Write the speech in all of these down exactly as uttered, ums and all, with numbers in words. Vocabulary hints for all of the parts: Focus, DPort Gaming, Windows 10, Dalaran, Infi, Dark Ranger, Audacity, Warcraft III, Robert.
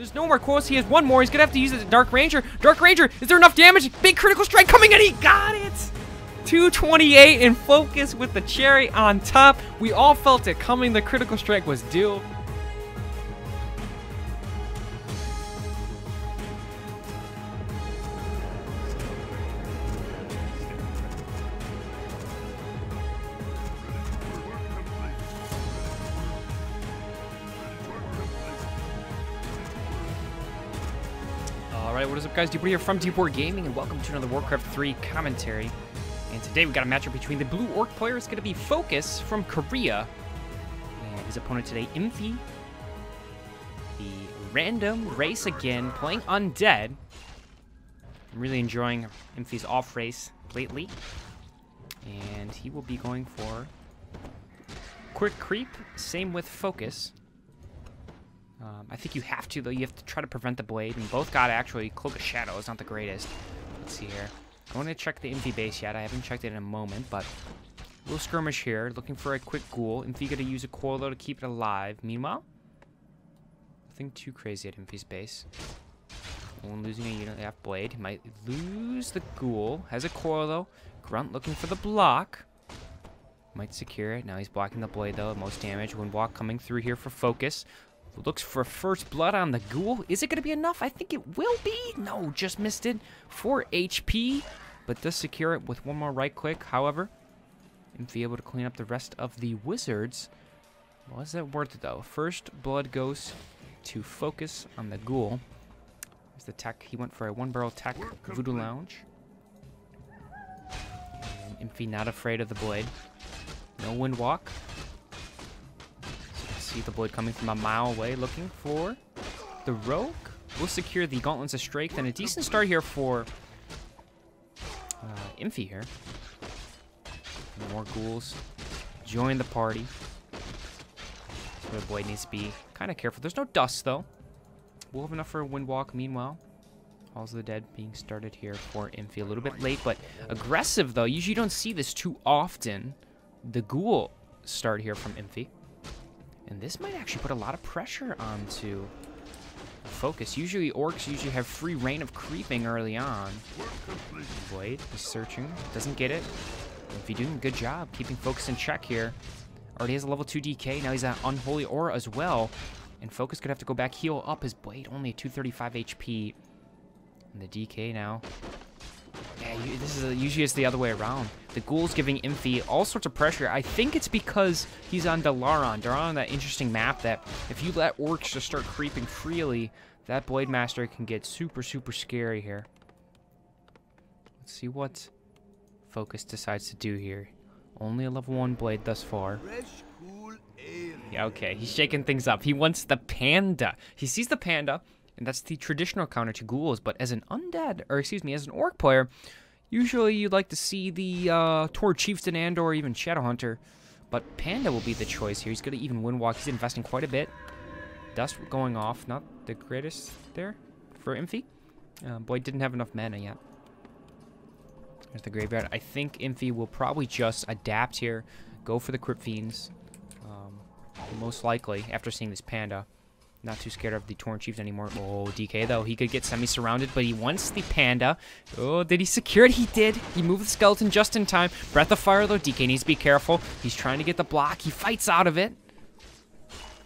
There's no more quotes. He has one more. He's gonna have to use it at Dark Ranger. Dark Ranger, is there enough damage? Big critical strike coming in. He got it. two twenty-eight in Focus with the cherry on top. We all felt it coming. The critical strike was due. Alright, what is up, guys? DPort here from DPort Gaming, and welcome to another Warcraft three commentary. And today we got a matchup between the blue orc player. It's going to be Focus from Korea, and his opponent today, Infi, the random race again, playing undead. I'm really enjoying Infi's off race lately, and he will be going for quick creep. Same with Focus. Um, I think you have to, though. You have to try to prevent the blade, and both got actually Cloak of Shadow. It's not the greatest. Let's see here. I want to check the Infi base yet. I haven't checked it in a moment, but a little skirmish here. Looking for a quick ghoul. Infi going to use a Coilo to keep it alive. Meanwhile, nothing too crazy at Infi's base. One losing a unit. They have blade. He might lose the ghoul. Has a Coilo. Grunt looking for the block. Might secure it. Now he's blocking the blade, though. Most damage. Wind block coming through here for Focus. Looks for first blood on the ghoul. Is it going to be enough? I think it will be. No, just missed it. four H P, but does secure it with one more right click. However, and be able to clean up the rest of the wizards. Was that worth it, though? First blood goes to Focus on the ghoul. There's the tech. He went for a one-barrel tech, Voodoo Lounge. And Infi not afraid of the blade. No wind walk. See the blade coming from a mile away, looking for the rogue. We'll secure the gauntlets of strength, and a decent start here for uh, Infi here. More ghouls join the party. That's where the blade needs to be kind of careful. There's no dust, though. We'll have enough for a wind walk. Meanwhile, Halls of the Dead being started here for Infi. A little bit late, but aggressive, though. Usually you don't see this too often. The ghoul start here from Infi. And this might actually put a lot of pressure onto Focus. Usually orcs usually have free reign of creeping early on. Blade is searching. Doesn't get it. Infi doing a good job keeping Focus in check here. Already has a level two D K. Now he's at Unholy Aura as well. And Focus could have to go back, heal up his blade. Only two thirty-five H P. And the D K now. Yeah, this is a, usually it's the other way around. The ghoul's giving Infi all sorts of pressure. I think it's because he's on Dalaran. Dalaran, that interesting map that if you let orcs just start creeping freely, that blade master can get super, super scary here. Let's see what Focus decides to do here. Only a level one blade thus far. Yeah, okay, he's shaking things up. He wants the panda. He sees the panda. And that's the traditional counter to ghouls, but as an undead, or excuse me, as an orc player, usually you'd like to see the uh, Tor Chieftain and or even Shadowhunter, but Panda will be the choice here. He's going to even Windwalk. He's investing quite a bit. Dust going off, not the greatest there for Infi. Uh, boy, didn't have enough mana yet. There's the graveyard. I think Infi will probably just adapt here, go for the Crypt Fiends, um, most likely after seeing this Panda. Not too scared of the Torn Chiefs anymore. Oh, D K, though. He could get semi-surrounded, but he wants the Panda. Oh, did he secure it? He did. He moved the Skeleton just in time. Breath of Fire, though. D K needs to be careful. He's trying to get the block. He fights out of it.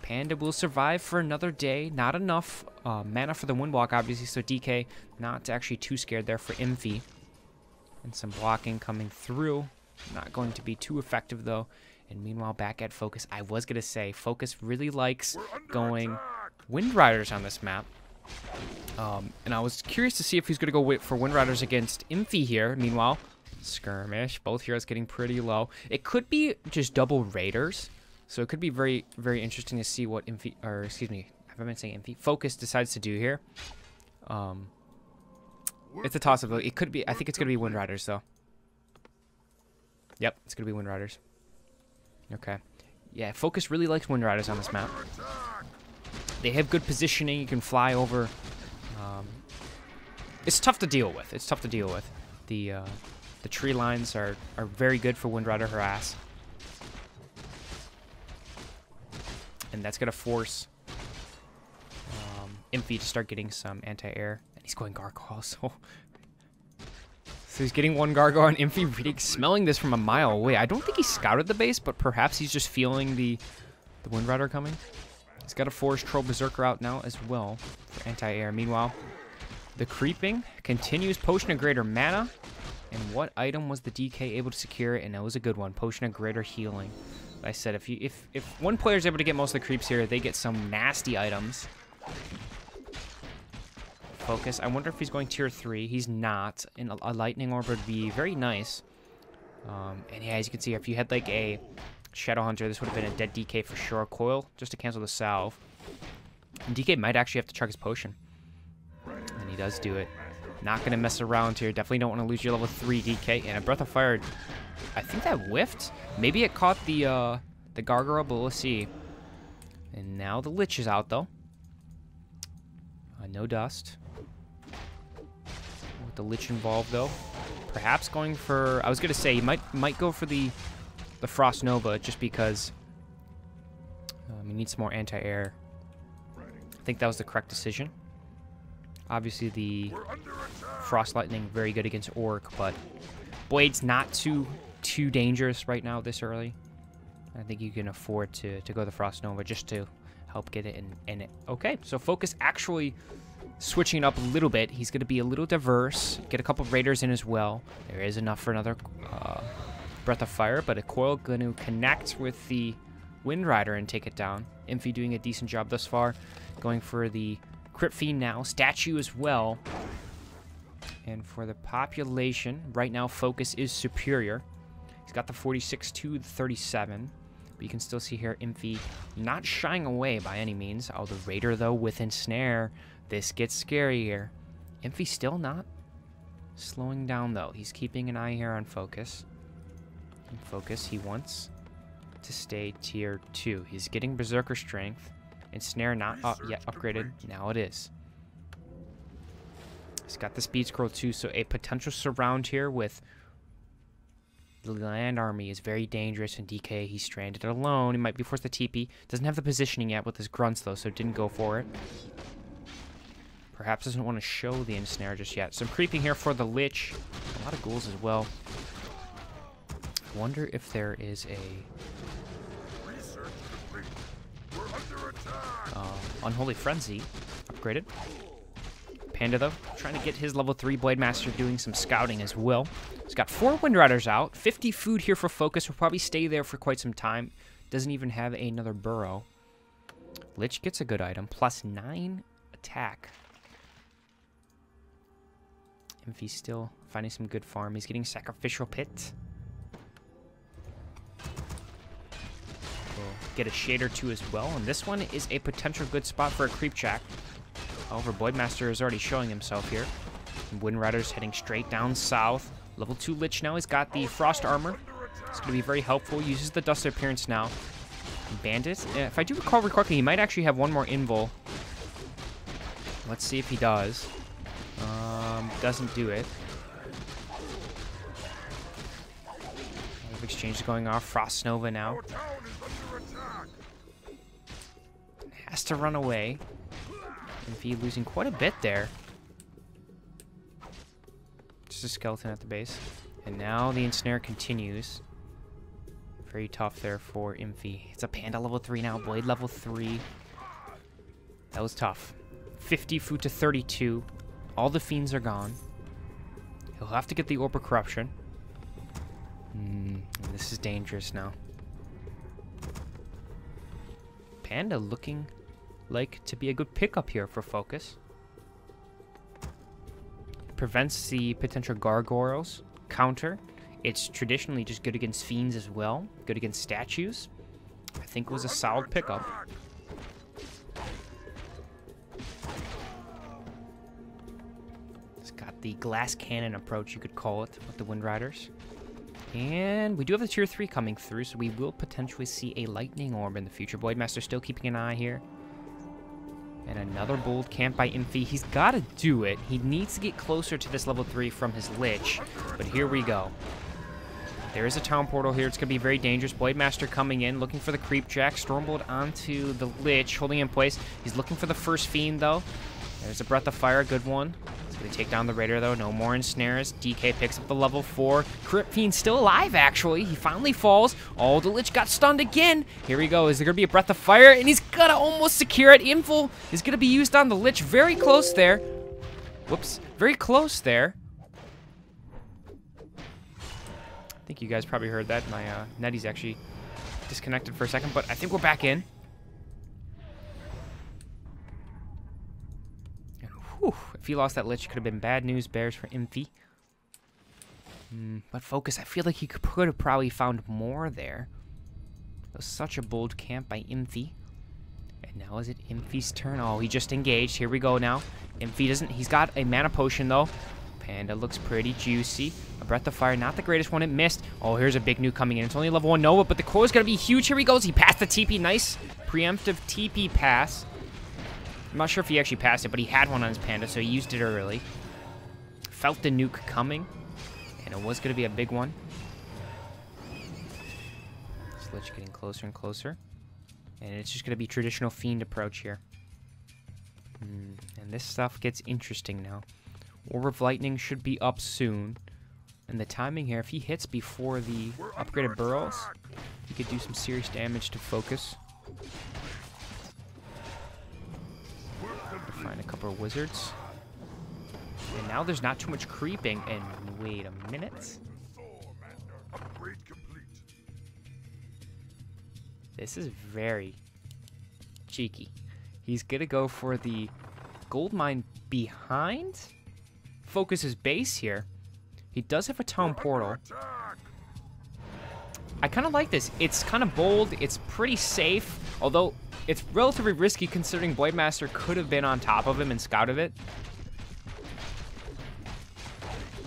Panda will survive for another day. Not enough uh, mana for the Windwalk, obviously, so D K not actually too scared there for Infi. And some blocking coming through. Not going to be too effective, though. And meanwhile, back at Focus, I was going to say, Focus really likes going... attack. Wind Riders on this map, um, and I was curious to see if he's going to go for Wind Riders against Infi here. Meanwhile, skirmish, both heroes getting pretty low. It could be just double raiders, so it could be very, very interesting to see what Infi, or excuse me, have I been saying Infi? Focus decides to do here. Um, it's a toss-up. It could be. I think it's going to be Wind Riders though. Yep, it's going to be Wind Riders. Okay, yeah, Focus really likes Wind Riders on this map. They have good positioning. You can fly over. Um, it's tough to deal with. It's tough to deal with. The uh, the tree lines are, are very good for Windrider Harass. And that's going to force um, Infi to start getting some anti-air. And he's going Gargoyle, so... So he's getting one Gargoyle and Infi reading, smelling this from a mile away. I don't think he scouted the base, but perhaps he's just feeling the, the Wind Rider coming. He's got a Forest Troll Berserker out now as well for anti-air. Meanwhile, the creeping continues. Potion of Greater Mana. And what item was the D K able to secure? And that was a good one. Potion of Greater Healing. I said, if you if, if one player is able to get most of the creeps here, they get some nasty items. Focus. I wonder if he's going tier three. He's not. And a, a lightning orb would be very nice. Um, and yeah, as you can see, if you had like a Shadowhunter, this would have been a dead D K for sure. Coil just to cancel the salve. And D K might actually have to chuck his potion. And he does do it. Not going to mess around here. Definitely don't want to lose your level three D K. And a Breath of Fire, I think that whiffed. Maybe it caught the uh, the Gargoyle, but let's see. And now the Lich is out, though. Uh, no dust. With the Lich involved, though. Perhaps going for... I was going to say, he might might go for the, the Frost Nova, just because um, you need some more anti-air. I think that was the correct decision. Obviously, the Frost Lightning very good against Orc, but Blade's not too too dangerous right now this early. I think you can afford to, to go the Frost Nova just to help get it in, in it. Okay, so Focus actually switching it up a little bit. He's going to be a little diverse, get a couple Raiders in as well. There is enough for another uh, Breath of Fire, but a Coil going to connect with the Wind Rider and take it down. Infi doing a decent job thus far, going for the Crypt Fiend now, Statue as well. And for the population, right now Focus is superior. He's got the forty-six to the thirty-seven. But you can still see here Infi not shying away by any means. Oh, the Raider though with Ensnare. This gets scary here. Infi still not slowing down though. He's keeping an eye here on Focus. And Focus, he wants to stay tier two. He's getting Berserker Strength. And Snare not up yet upgraded. Now it is. It's got the Speed Scroll too, so a potential surround here with the land army is very dangerous. And D K, he's stranded alone. He might be forced to T P. Doesn't have the positioning yet with his grunts though, so didn't go for it. Perhaps doesn't want to show the Ensnare just yet. Some creeping here for the Lich. A lot of ghouls as well. I wonder if there is a... Uh, Unholy Frenzy upgraded. Panda though, trying to get his level three. Blade Master doing some scouting as well. He's got four Wind Riders out, fifty food here for Focus. Will probably stay there for quite some time. Doesn't even have another burrow. Lich gets a good item, plus nine attack. Infi's still finding some good farm. He's getting Sacrificial Pit. Get a shade or two as well, and this one is a potential good spot for a creep check. However, Blade Master is already showing himself here. And Wind Rider's heading straight down south. Level two Lich now. He's got the Frost Armor. It's going to be very helpful. Uses the Dust Appearance now. Bandit. If I do recall correctly, he might actually have one more Invul. Let's see if he does. Um, doesn't do it. Exchange is going off. Frost Nova now. Has to run away. Infi losing quite a bit there. Just a skeleton at the base. And now the Ensnare continues. Very tough there for Infi. It's a Panda level three now. Blade level three. That was tough. fifty food to thirty-two. All the fiends are gone. He'll have to get the Orb of Corruption. Mm, this is dangerous now. Panda looking like to be a good pickup here for Focus. Prevents the potential Gargoyles. Counter. It's traditionally just good against fiends as well. Good against statues. I think it was a solid pickup. It's got the glass cannon approach, you could call it, with the Wind Riders. And we do have the tier three coming through, so we will potentially see a lightning orb in the future. Blade Master still keeping an eye here. And another bold camp by Infi. He's got to do it. He needs to get closer to this level three from his Lich. But here we go. There is a town portal here. It's going to be very dangerous. Blade Master coming in, looking for the creep jack. Stormbolt onto the Lich, holding in place. He's looking for the first fiend, though. There's a Breath of Fire, a good one. It's gonna take down the Raider though, no more ensnares. D K picks up the level four. Crypt Fiend's still alive actually, he finally falls. Oh, the Lich got stunned again. Here we go, is there gonna be a Breath of Fire? And he's gonna almost secure it. Info is gonna be used on the Lich, very close there. Whoops, very close there. I think you guys probably heard that. My uh, netty's actually disconnected for a second, but I think we're back in. Whew, if he lost that Lich, it could have been bad news bears for Infi. Mm, but Focus, I feel like he could have probably found more there. It was such a bold camp by Infi. And now is it Infi's turn? Oh, he just engaged. Here we go now. Infi doesn't... He's got a mana potion, though. Panda looks pretty juicy. A Breath of Fire, not the greatest one. It missed. Oh, here's a big nuke coming in. It's only level one Nova, but the core is going to be huge. Here he goes. He passed the T P. Nice preemptive T P pass. I'm not sure if he actually passed it, but he had one on his Panda, so he used it early. Felt the nuke coming, and it was going to be a big one. This Lich getting closer and closer. And it's just going to be traditional Fiend approach here. Mm, and this stuff gets interesting now. Orb of Lightning should be up soon. And the timing here, if he hits before the upgraded burrows, he could do some serious damage to Focus. Find a couple of wizards. And now there's not too much creeping. And wait a minute. This is very cheeky. He's going to go for the gold mine behind Focus's base here. He does have a town portal. I kind of like this. It's kind of bold. It's pretty safe. Although, it's relatively risky considering Voidmaster could have been on top of him and scouted it.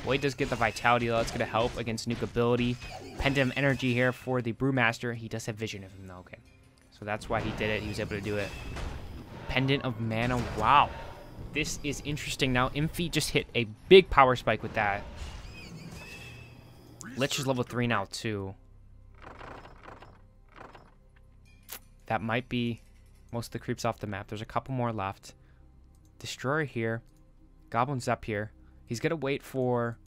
Void does get the Vitality, though. That's going to help against nuke ability. Pendulum Energy here for the Brewmaster. He does have vision of him, though. Okay. So that's why he did it. He was able to do it. Pendant of Mana. Wow. This is interesting. Now, Infi just hit a big power spike with that. Lich is level three now, too. That might be most of the creeps off the map. There's a couple more left. Destroyer here. Goblin's up here. He's going to wait for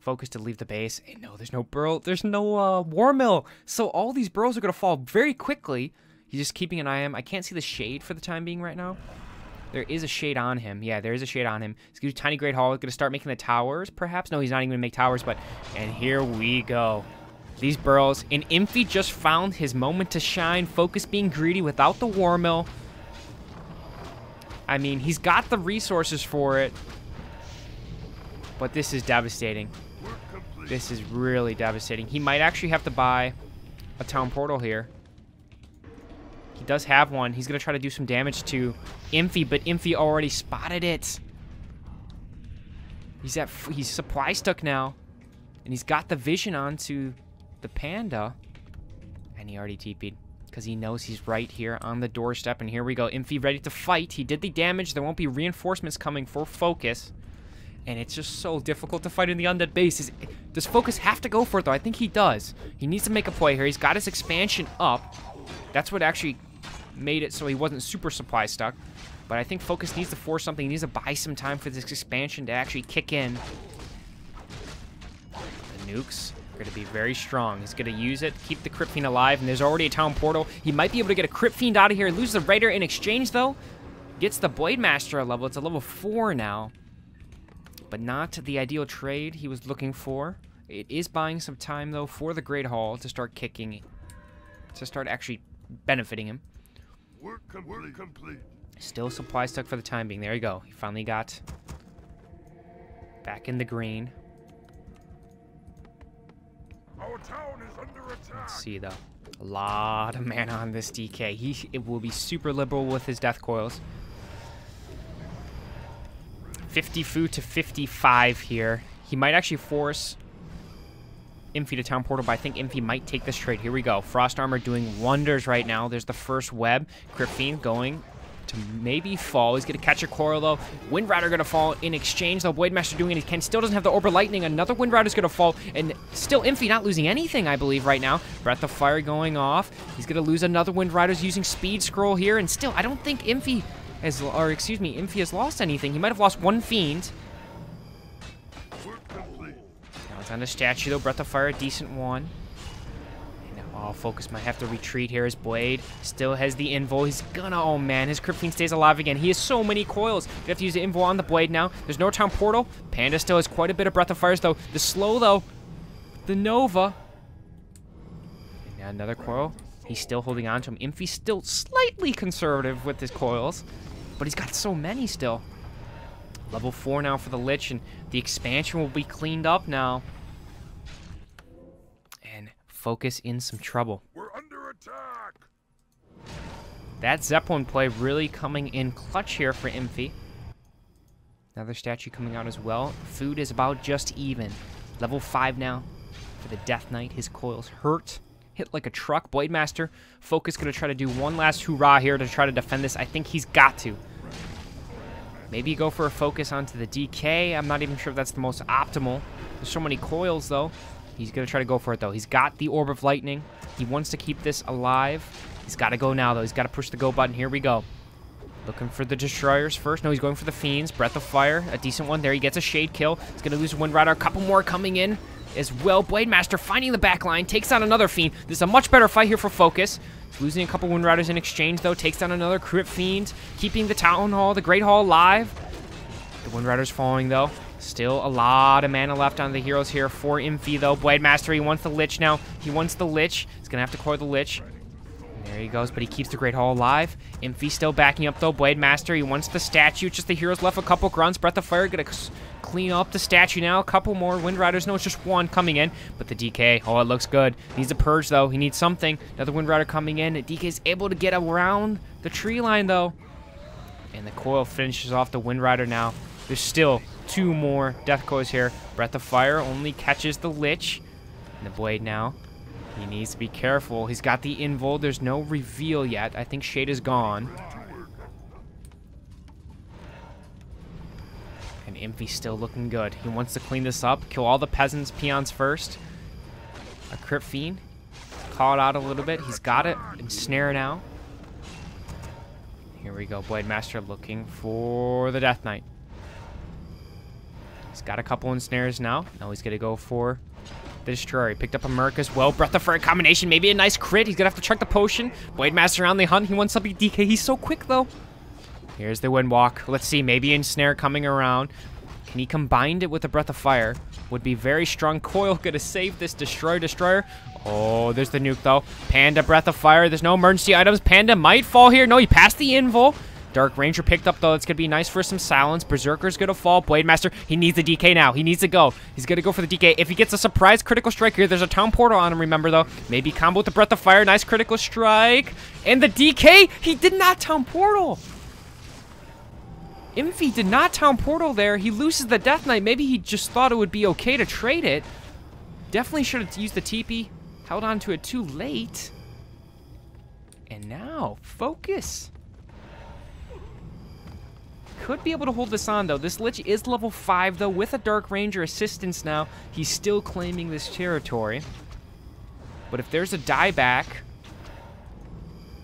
Focus to leave the base. And no, there's no burrow. There's no uh, war mill. So all these burrows are going to fall very quickly. He's just keeping an eye on him. I can't see the shade for the time being right now. There is a shade on him. Yeah, there is a shade on him. He's going to do Tiny Great Hall. He's going to start making the towers, perhaps. No, he's not even going to make towers. But and here we go. These burrows, and Infi just found his moment to shine. Focus being greedy without the war mill. I mean, he's got the resources for it, but this is devastating. This is really devastating. He might actually have to buy a town portal here. He does have one. He's going to try to do some damage to Infi, but Infi already spotted it. He's at he's supply stuck now, and he's got the vision onto the Panda, and he already T P'd because he knows he's right here on the doorstep. And here we go, Infi ready to fight. He did the damage. There won't be reinforcements coming for Focus, and it's just so difficult to fight in the undead bases. Does Focus have to go for it though? I think he does. He needs to make a play here. He's got his expansion up. That's what actually made it so he wasn't super supply stuck, but I think Focus needs to force something. He needs to buy some time for this expansion to actually kick in. The nukes are going to be very strong. He's going to use it, keep the Crypt Fiend alive, and there's already a town portal. He might be able to get a Crypt Fiend out of here. Lose the Raider in exchange, though. Gets the Blade Master a level. It's a level four now, but not the ideal trade he was looking for. It is buying some time, though, for the Great Hall to start kicking, to start actually benefiting him. Work complete. Still supply stuck for the time being. There you go. He finally got back in the green. Our town is under attack. Let's see though, a lot of mana on this D K. He it will be super liberal with his death coils. fifty food to fifty-five here. He might actually force Infi to town portal, but I think Infi might take this trade. Here we go. Frost Armor doing wonders right now. There's the first web. Crypt Fiend going to maybe fall. He's going to catch a coil though. Wind Rider going to fall in exchange. The Voidmaster doing it. He can still doesn't have the Orb of Lightning. Another Wind Rider is going to fall, and still Infi not losing anything, I believe, right now. Breath of Fire going off. He's going to lose another Wind Rider's using Speed Scroll here, and still I don't think Infi has, or excuse me, Infi has lost anything. He might have lost one Fiend. Now it's on the statue though, Breath of Fire, a decent one. Oh, Focus might have to retreat here. His Blade still has the Invul. He's gonna, oh man, his Crypt Fiend stays alive again. He has so many coils. You have to use the Invul on the Blade now. There's no Town Portal. Panda still has quite a bit of Breath of Fires though. The slow though, the Nova. And now another coil. He's still holding on to him. Infi's still slightly conservative with his coils, but he's got so many still. Level four now for the Lich, and the expansion will be cleaned up now. Focus in some trouble. We're under attack. That Zeppelin play really coming in clutch here for Infi. Another statue coming out as well. Food is about just even. Level five now for the Death Knight. His coils hurt. Hit like a truck. Blade Master. Focus gonna try to do one last hurrah here to try to defend this. I think he's got to. Maybe go for a Focus onto the D K. I'm not even sure if that's the most optimal. There's so many coils though. He's going to try to go for it, though. He's got the Orb of Lightning. He wants to keep this alive. He's got to go now, though. He's got to push the go button. Here we go. Looking for the Destroyers first. No, he's going for the Fiends. Breath of Fire. A decent one there. He gets a Shade kill. He's going to lose Wind Rider. A couple more coming in as well. Blade Master finding the back line. Takes on another Fiend. This is a much better fight here for Focus. He's losing a couple Wind Riders in exchange, though. Takes down another Crypt Fiend. Keeping the Town Hall, the Great Hall alive. The Wind Rider's falling, though. Still a lot of mana left on the heroes here for Infi, though. Blade Master, he wants the Lich now. He wants the Lich. He's going to have to coil the Lich. And there he goes, but he keeps the Great Hall alive. Infi still backing up, though. Blade Master, he wants the statue. Just the heroes left, a couple grunts. Breath of Fire, going to clean up the statue now. A couple more Wind Riders. No, it's just one coming in. But the D K, oh, it looks good. Needs a purge, though. He needs something. Another Wind Rider coming in. D K's able to get around the tree line, though. And the coil finishes off the Wind Rider now. There's still two more death coils here. Breath of Fire only catches the Lich. And the Blade now. He needs to be careful. He's got the Invul. There's no reveal yet. I think Shade is gone. And Infi's still looking good. He wants to clean this up. Kill all the peasants, peons first. A Crypt Fiend. Call it out a little bit. He's got it. Ensnare now. Here we go. Blade Master looking for the Death Knight. He's got a couple ensnares now. Now he's going to go for the Destroyer. He picked up a Merc as well. Breath of Fire combination. Maybe a nice crit. He's going to have to check the potion. Blade Master on the hunt. He wants something D K. He's so quick, though. Here's the Windwalk. Let's see. Maybe ensnare coming around. Can he combine it with a Breath of Fire? Would be very strong. Coil going to save this Destroyer. Destroyer. Oh, there's the nuke, though. Panda, Breath of Fire. There's no emergency items. Panda might fall here. No, he passed the Invul. Dark Ranger picked up, though. It's going to be nice for some silence. Berserker's going to fall. Blade Master, he needs the D K now. He needs to go. He's going to go for the D K. If he gets a surprise critical strike here, there's a Town Portal on him, remember, though. Maybe combo with the Breath of Fire. Nice critical strike. And the D K, he did not Town Portal. Infi did not Town Portal there. He loses the Death Knight. Maybe he just thought it would be okay to trade it. Definitely should have used the T P. Held on to it too late. And now, Focus. Could be able to hold this on, though. This Lich is level five, though, with a Dark Ranger assistance now. He's still claiming this territory. But if there's a dieback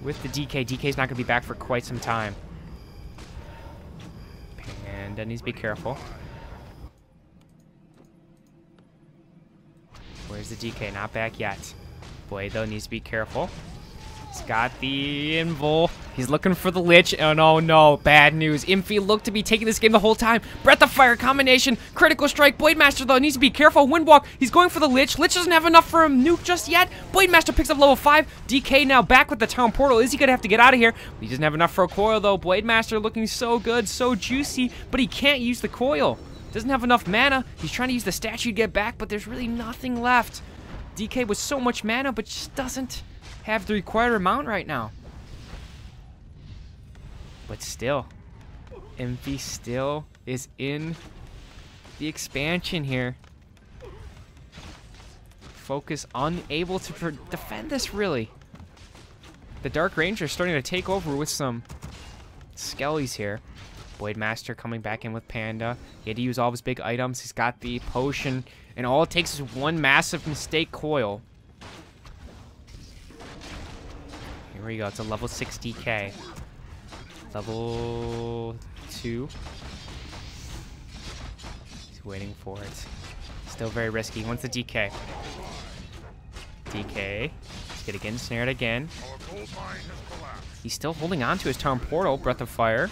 with the D K, D K's not going to be back for quite some time. And then he's be careful. Where's the D K? Not back yet. Blade, though, needs to be careful. He's got the Invul. He's looking for the Lich. Oh, no, no. Bad news. Infi looked to be taking this game the whole time. Breath of Fire combination. Critical strike. Blade Master, though, needs to be careful. Windwalk. He's going for the Lich. Lich doesn't have enough for him. Nuke just yet. Blade Master picks up level five. D K now back with the Town Portal. Is he going to have to get out of here? He doesn't have enough for a coil, though. Blade Master looking so good, so juicy, but he can't use the coil. Doesn't have enough mana. He's trying to use the statue to get back, but there's really nothing left. D K with so much mana, but just doesn't have the required amount right now. But still, Infi still is in the expansion here. Focus unable to defend this, really. The Dark Ranger is starting to take over with some skellies here. Blade Master coming back in with Panda. He had to use all of his big items. He's got the potion, and all it takes is one massive mistake coil. Here we go. It's a level six D K. Level two. He's waiting for it. Still very risky. He wants the D K. D K. Let's get again snared again. He's still holding on to his town portal. Breath of Fire.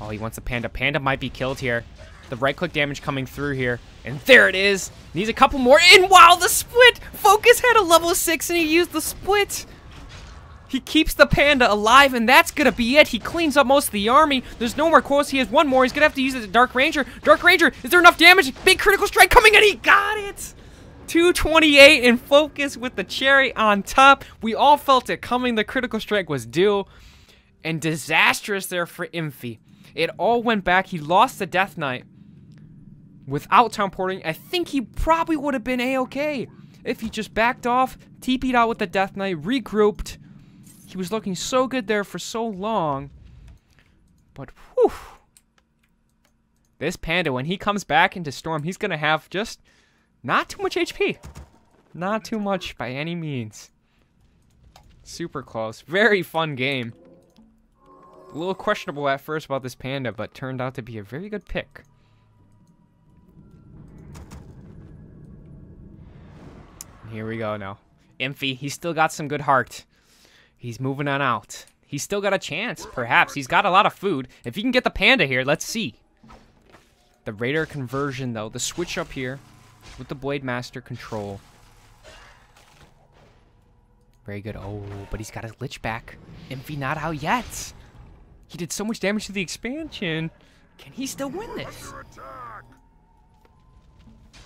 Oh, he wants a Panda. Panda might be killed here. The right-click damage coming through here. And there it is. Needs a couple more. And wow, the split! Focus had a level six and he used the split. He keeps the Panda alive, and that's going to be it. He cleans up most of the army. There's no more close. He has one more. He's going to have to use it to Dark Ranger. Dark Ranger, is there enough damage? Big critical strike coming in. He got it. two twenty-eight and Focus with the cherry on top. We all felt it coming. The critical strike was due. And disastrous there for Infi. It all went back. He lost the Death Knight. Without town porting, I think he probably would have been A-okay if he just backed off, T P'd out with the Death Knight, regrouped. He was looking so good there for so long. But, whew. This Panda, when he comes back into Storm, he's going to have just not too much H P. Not too much by any means. Super close. Very fun game. A little questionable at first about this Panda, but turned out to be a very good pick. Here we go now. Infi, he's still got some good heart. He's moving on out. He's still got a chance, perhaps. He's got a lot of food. If he can get the Panda here, let's see. The Raider conversion, though. The switch up here with the Blade Master control. Very good. Oh, but he's got his Lich back. Infi not out yet. He did so much damage to the expansion. Can he still win this?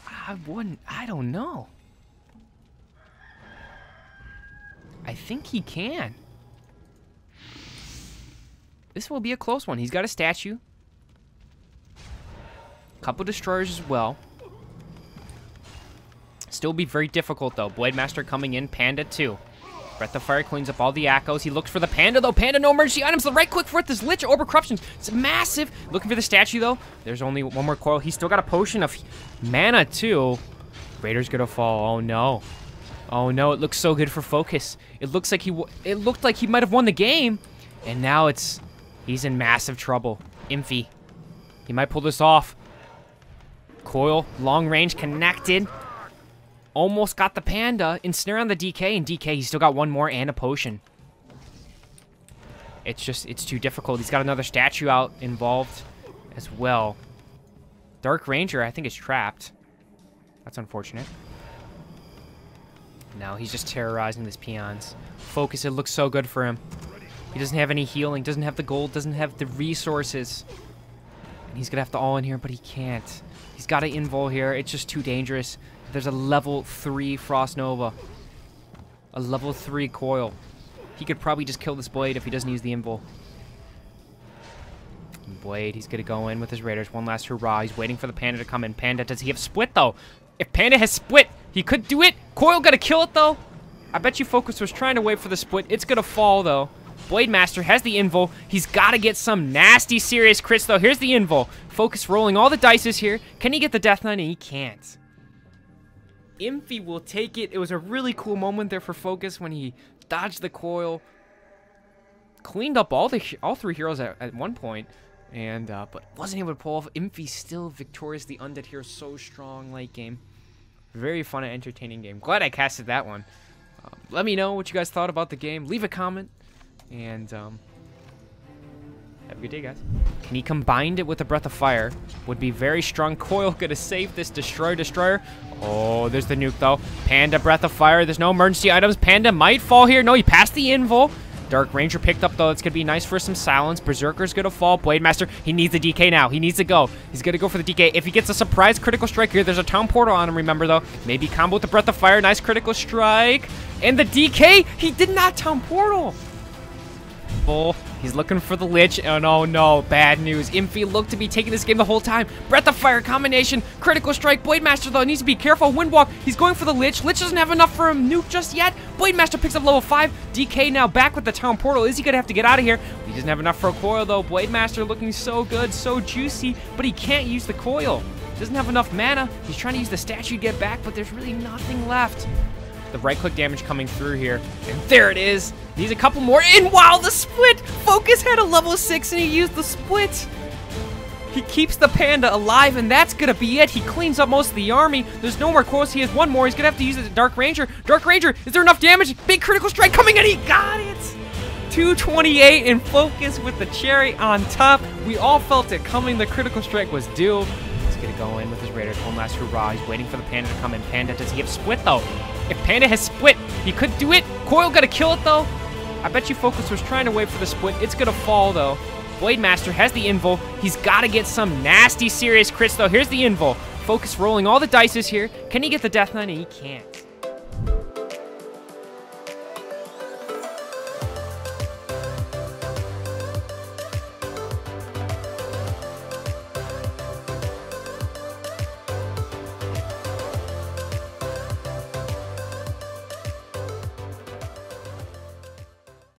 I wouldn't. I don't know. I think he can. This will be a close one. He's got a statue. A couple destroyers as well. Still be very difficult, though. Blade Master coming in. Panda, too. Breath of Fire cleans up all the Echoes. He looks for the Panda, though. Panda, no emergency items. The right click for it. This Lich Orb of Corruption. It's massive. Looking for the statue, though. There's only one more coil. He's still got a potion of mana, too. Raider's going to fall. Oh, no. Oh no, it looks so good for Focus. It looks like he w it looked like he might have won the game. And now it's he's in massive trouble. Infi. He might pull this off. Coil, long range connected. Almost got the Panda. Ensnare on the D K, and D K, he's still got one more and a potion. It's just it's too difficult. He's got another statue out involved as well. Dark Ranger, I think, is trapped. That's unfortunate. Now he's just terrorizing these peons. Focus, it looks so good for him. He doesn't have any healing, doesn't have the gold, doesn't have the resources. And he's going to have to all in here, but he can't. He's got to invul here. It's just too dangerous. There's a level three Frost Nova. A level three coil. He could probably just kill this Blade if he doesn't use the invul. Blade, he's going to go in with his Raiders. One last hurrah. He's waiting for the Panda to come in. Panda, does he have split, though? If Panda has split, he could do it. Coil got to kill it, though. I bet you Focus was trying to wait for the split. It's going to fall, though. Blade Master has the invul. He's got to get some nasty, serious crits, though. Here's the invul. Focus rolling all the dices here. Can he get the Death Knight? And he can't. Infi will take it. It was a really cool moment there for Focus when he dodged the coil. Cleaned up all the all three heroes at, at one point. And, uh, but wasn't able to pull off. Infi still victorious. The Undead here, so strong late game. Very fun and entertaining game. Glad I casted that one. Um, let me know what you guys thought about the game. Leave a comment. And, um, have a good day, guys. And he combined it with a Breath of Fire. Would be very strong. Coil gonna save this Destroyer Destroyer. Oh, there's the nuke, though. Panda, Breath of Fire. There's no emergency items. Panda might fall here. No, he passed the invul. Dark Ranger picked up, though. It's going to be nice for some silence. Berserker's going to fall. Blade Master, he needs the D K now. He needs to go. He's going to go for the D K. If he gets a surprise critical strike here, there's a town portal on him, remember, though. Maybe combo with the Breath of Fire. Nice critical strike. And the D K, he did not town portal. Bull, he's looking for the Lich. Oh, no, no. Bad news. Infi looked to be taking this game the whole time. Breath of Fire combination. Critical strike. Blade Master, though, needs to be careful. Windwalk, he's going for the Lich. Lich doesn't have enough for him. Nuke just yet. Blade Master picks up level five. D K now back with the town portal. Is he going to have to get out of here? He doesn't have enough for a coil, though. Blade Master looking so good, so juicy, but he can't use the coil. Doesn't have enough mana. He's trying to use the statue to get back, but there's really nothing left. the right-click damage coming through here. And there it is. Needs a couple more. And wow, the split! Focus had a level six and he used the split. He keeps the panda alive, and that's gonna be it. He cleans up most of the army. There's no more close. He has one more. He's gonna have to use it to Dark Ranger. Dark Ranger, is there enough damage? Big critical strike coming in. He got it! two twenty-eight and Focus with the cherry on top. We all felt it coming. The critical strike was due. He's gonna go in with his Raider. One last hurrah. He's waiting for the panda to come in. Panda, does he have split though? If Panda has split, he could do it. Coil gotta kill it though. I bet you Focus was trying to wait for the split. It's gonna fall though. Blade Master has the Invul. He's got to get some nasty, serious crits, though. Here's the Invul. Focus rolling all the dices here. Can he get the Death Knight? He can't.